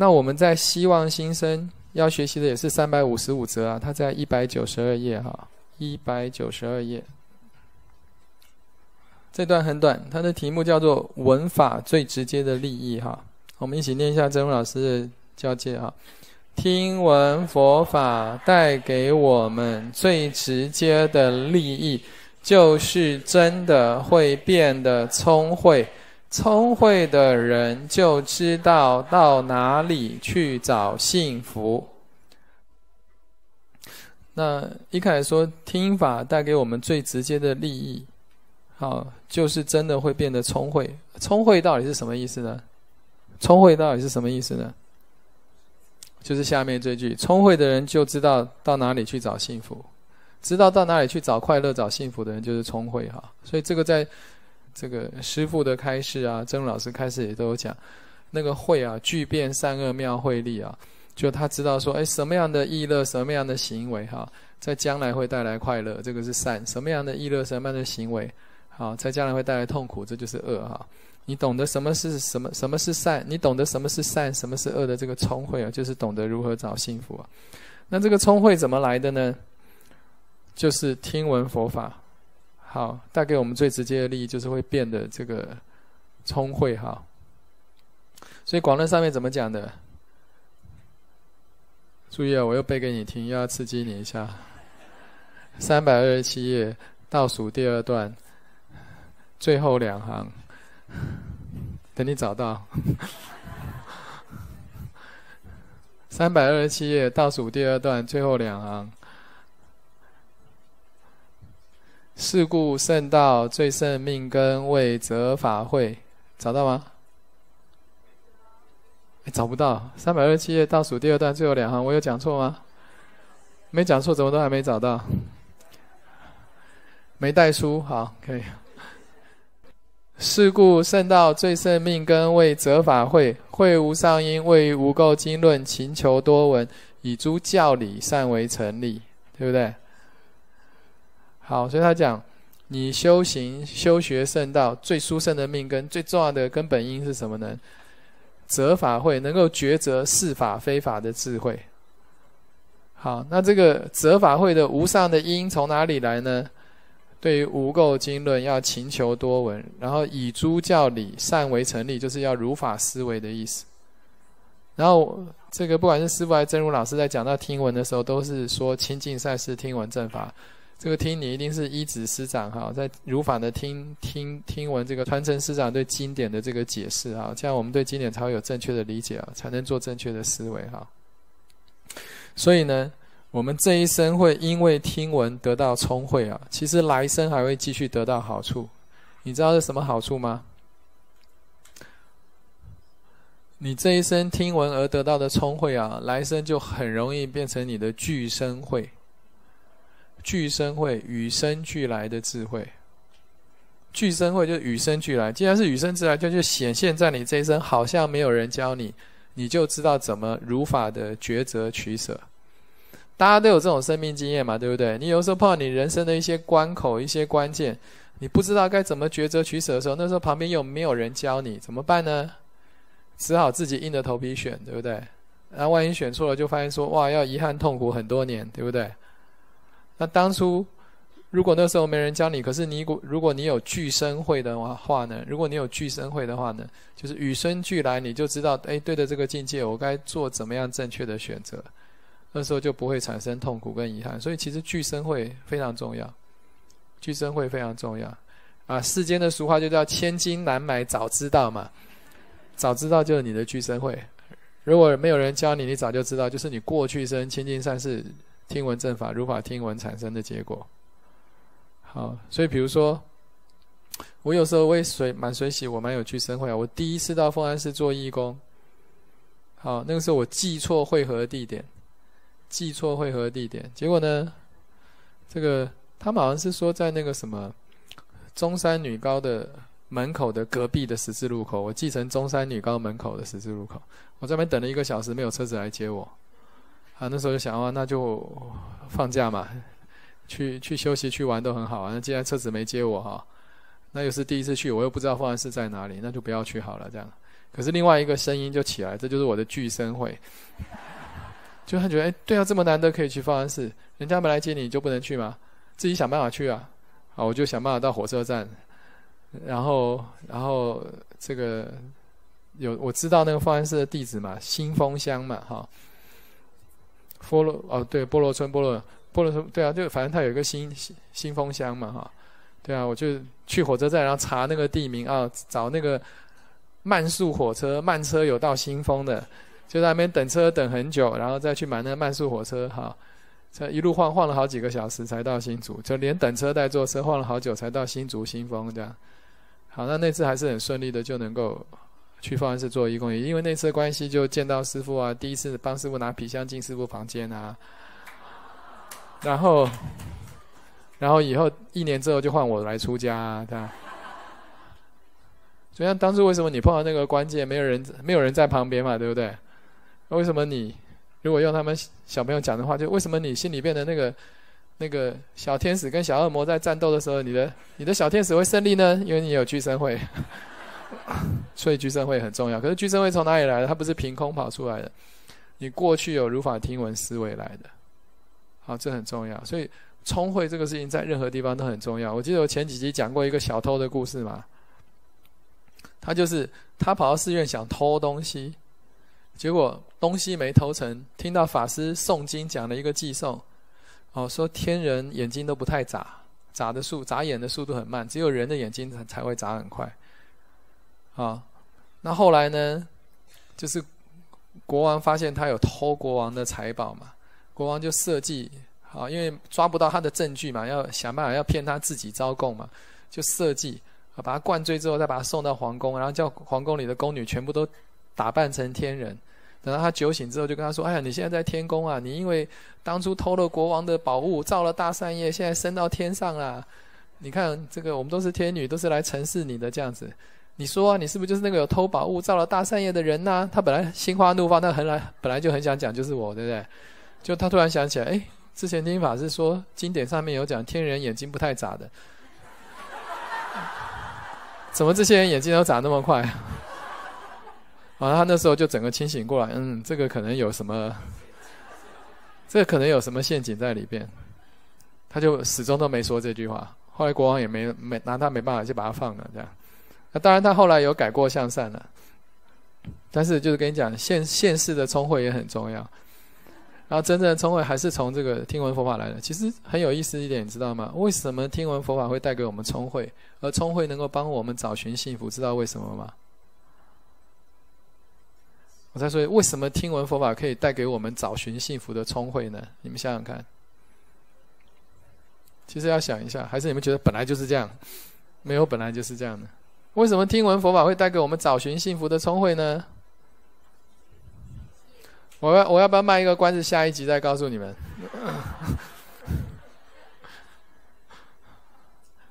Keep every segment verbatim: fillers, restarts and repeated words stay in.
那我们在希望新生要学习的也是三百五十五则啊，它在一百九十二页哈，一百九十二页。这段很短，它的题目叫做“文法最直接的利益”哈。我们一起念一下曾文老师的教诫哈：听闻佛法带给我们最直接的利益，就是真的会变得聪慧。聪慧的人就知道到哪里去找幸福。那一开始说，听法带给我们最直接的利益，好，就是真的会变得聪慧。聪慧到底是什么意思呢？聪慧到底是什么意思呢？就是下面这句：聪慧的人就知道到哪里去找幸福，知道到哪里去找快乐、找幸福的人就是聪慧哈。所以这个在。这个师父的开示啊，曾老师开示也都有讲，那个慧啊，具遍善恶妙慧力啊，就他知道说，哎，什么样的意乐，什么样的行为哈、啊，在将来会带来快乐，这个是善；什么样的意乐，什么样的行为，好、啊，在将来会带来痛苦，这就是恶哈、啊。你懂得什么是什么，什么是善，你懂得什么是善，什么是恶的这个聪慧啊，就是懂得如何找幸福啊。那这个聪慧怎么来的呢？就是听闻佛法。好，带给我们最直接的利益就是会变得这个聪慧哈。所以广论上面怎么讲的？注意啊、哦，我又背给你听，又要刺激你一下。三百二十七页倒数第二段最后两行，等你找到。三百二十七页倒数第二段最后两行。是故圣道最胜命根为则法会，找到吗？找不到。三百二十七页倒数第二段最后两行，我有讲错吗？没讲错，怎么都还没找到？没带书，好，可以。是故圣道最胜命根为则法会，会无上因，为无垢经论，勤求多闻，以诸教理善为成立，对不对？好，所以他讲，你修行修学圣道最殊胜的命根，最重要的根本因是什么呢？择法慧，能够抉择是法非法的智慧。好，那这个择法慧的无上的因从哪里来呢？对于无垢经论要勤求多闻，然后以诸教理善为成立，就是要如法思维的意思。然后这个不管是师父还是真如老师在讲到听闻的时候，都是说清净赛事听闻正法。这个听你一定是依止师长哈，在如法的听听听闻这个传承师长对经典的这个解释哈，这样我们对经典才会有正确的理解啊，才能做正确的思维哈。所以呢，我们这一生会因为听闻得到聪慧啊，其实来生还会继续得到好处。你知道是什么好处吗？你这一生听闻而得到的聪慧啊，来生就很容易变成你的具生慧。具生慧，与生俱来的智慧。具生慧就是与生俱来，既然是与生俱来，就就显现在你这一生，好像没有人教你，你就知道怎么如法的抉择取舍。大家都有这种生命经验嘛，对不对？你有时候碰到你人生的一些关口、一些关键，你不知道该怎么抉择取舍的时候，那时候旁边又没有人教你，怎么办呢？只好自己硬着头皮选，对不对？然后万一选错了，就发现说，哇，要遗憾痛苦很多年，对不对？那当初如果那时候没人教你，可是你如果你有具生慧的话呢，如果你有具生慧的话呢，就是与生俱来，你就知道，哎，对的，这个境界我该做怎么样正确的选择，那时候就不会产生痛苦跟遗憾。所以其实具生慧非常重要，具生慧非常重要啊！世间的俗话就叫千金难买早知道嘛，早知道就是你的具生慧。如果没有人教你，你早就知道，就是你过去生清净善事听闻正法如法听闻产生的结果。好，所以比如说我有时候为水满水洗，我蛮有具生慧啊。我第一次到凤安寺做义工，好，那个时候我记错会合地点，记错会合地点，结果呢，这个他们好像是说在那个什么中山女高的门口的隔壁的十字路口，我记成中山女高门口的十字路口。我在那边等了一个小时，没有车子来接我啊，那时候就想啊，那就放假嘛，去去休息去玩都很好啊。那既然车子没接我哈、啊，那又是第一次去，我又不知道凤安寺在哪里，那就不要去好了。这样，可是另外一个声音就起来，这就是我的巨声会。就他觉得，哎，对啊，这么难得可以去发生事，人家没来接你，你就不能去吗？自己想办法去啊！啊，我就想办法到火车站，然后，然后这个有我知道那个发生事的地址嘛，新丰乡嘛，哈、哦，波罗哦，对，波罗村，波罗波罗村，对啊，就反正它有一个新新丰乡嘛，哈、哦，对啊，我就去火车站，然后查那个地名啊，找那个。 慢速火车，慢车有到新丰的，就在那边等车等很久，然后再去买那慢速火车，哈，这一路晃晃了好几个小时才到新竹，就连等车带坐车晃了好久才到新竹新丰这样。好，那那次还是很顺利的，就能够去放安寺做义工，因为那次的关系就见到师父啊，第一次帮师父拿皮箱进师父房间啊，然后，然后以后一年之后就换我来出家啊，这样。 所以当初为什么你碰到那个关键，没有人没有人在旁边嘛，对不对？为什么你如果用他们小朋友讲的话，就为什么你心里边的那个那个小天使跟小恶魔在战斗的时候，你的你的小天使会胜利呢？因为你有聚身会，所以聚身会很重要。可是聚身会从哪里来的？它不是凭空跑出来的，你过去有如法听闻思维来的。好，这很重要。所以聪慧这个事情在任何地方都很重要。我记得我前几集讲过一个小偷的故事嘛。 他就是他跑到寺院想偷东西，结果东西没偷成。听到法师诵经讲了一个偈颂，哦，说天人眼睛都不太眨，眨的速眨眼的速度很慢，只有人的眼睛才才会眨很快。啊、哦，那后来呢，就是国王发现他有偷国王的财宝嘛，国王就设计，啊、哦，因为抓不到他的证据嘛，要想办法要骗他自己招供嘛，就设计。 把他灌醉之后，再把他送到皇宫，然后叫皇宫里的宫女全部都打扮成天人。等到他酒醒之后，就跟他说：“哎呀，你现在在天宫啊，你因为当初偷了国王的宝物，造了大善业，现在升到天上啦。你看这个，我们都是天女，都是来承侍你的这样子。你说啊，你是不是就是那个有偷宝物、造了大善业的人呢？”他本来心花怒放，他本来本来就很想讲就是我，对不对？就他突然想起来，哎，之前听法师说经典上面有讲天人眼睛不太眨的。 怎么这些人眼睛都眨那么快？然后他那时候就整个清醒过来，嗯，这个可能有什么，这个可能有什么陷阱在里边。他就始终都没说这句话。后来国王也没没拿他没办法，就把他放了这样。那当然他后来有改过向善了，但是就是跟你讲，现现世的聪慧也很重要。然后真正的聪慧还是从这个听闻佛法来的。其实很有意思一点，你知道吗？为什么听闻佛法会带给我们聪慧？ 而聪慧能够帮我们找寻幸福，知道为什么吗？我在说，为什么听闻佛法可以带给我们找寻幸福的聪慧呢？你们想想看。其实要想一下，还是你们觉得本来就是这样，没有本来就是这样的。为什么听闻佛法会带给我们找寻幸福的聪慧呢？我要我要不要卖一个关子，下一集再告诉你们？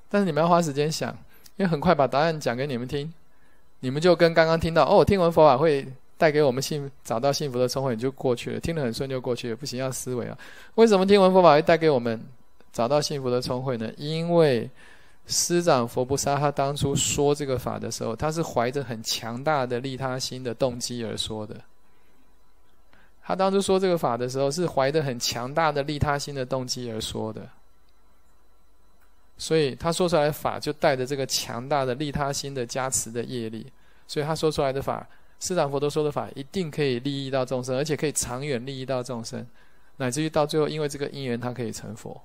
但是你们要花时间想，因为很快把答案讲给你们听，你们就跟刚刚听到哦，听闻佛法会带给我们幸找到幸福的聪慧，你就过去了，听得很顺就过去了。不行，要思维啊！为什么听闻佛法会带给我们找到幸福的聪慧呢？因为师长佛菩萨他当初说这个法的时候，他是怀着很强大的利他心的动机而说的。他当初说这个法的时候，是怀着很强大的利他心的动机而说的。 所以他说出来的法就带着这个强大的利他心的加持的业力，所以他说出来的法，释迦佛都说的法，一定可以利益到众生，而且可以长远利益到众生，乃至于到最后，因为这个因缘，他可以成佛。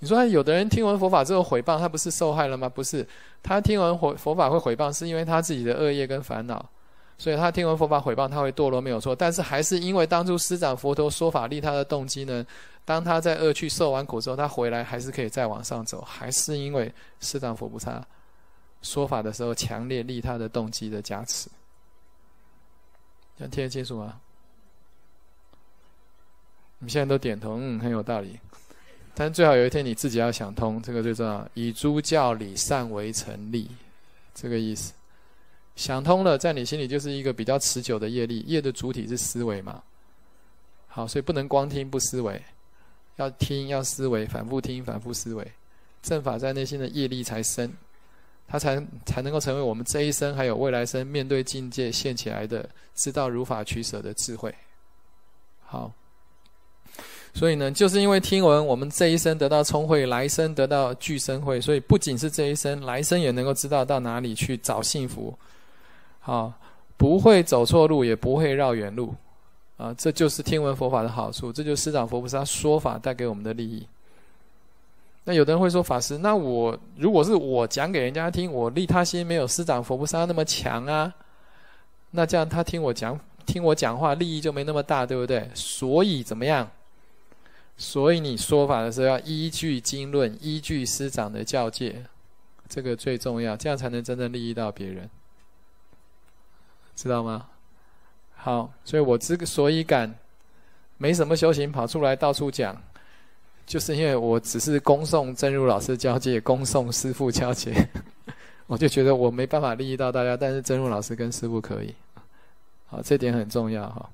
你说，有的人听闻佛法之后毁谤，他不是受害了吗？不是，他听闻佛佛法会毁谤，是因为他自己的恶业跟烦恼，所以他听闻佛法毁谤，他会堕落没有错，但是还是因为当初师长佛陀说法利他的动机呢？ 当他在恶趣受完苦之后，他回来还是可以再往上走，还是因为释迦佛菩萨说法的时候强烈利他的动机的加持。这样听得清楚吗？你们现在都点头，嗯，很有道理。但最好有一天你自己要想通，这个最重要。以诸教理善为成立，这个意思。想通了，在你心里就是一个比较持久的业力。业的主体是思维嘛？好，所以不能光听不思维。 要听，要思维，反复听，反复思维，正法在内心的业力才深，它才才能够成为我们这一生还有未来生面对境界现起来的知道如法取舍的智慧。好，所以呢，就是因为听闻我们这一生得到聪慧，来生得到具生慧，所以不仅是这一生，来生也能够知道到哪里去找幸福。好，不会走错路，也不会绕远路。啊，这就是听闻佛法的好处，这就是师长佛菩萨说法带给我们的利益。那有的人会说，法师，那我如果是我讲给人家听，我利他心没有师长佛菩萨那么强啊，那这样他听我讲听我讲话，利益就没那么大，对不对？所以怎么样？所以你说法的时候要依据经论，依据师长的教诫，这个最重要，这样才能真正利益到别人，知道吗？好，所以我之所以敢没什么修行跑出来到处讲，就是因为我只是恭送真如老师交接，恭送师父交接，我就觉得我没办法利益到大家，但是真如老师跟师父可以。好，这点很重要哈。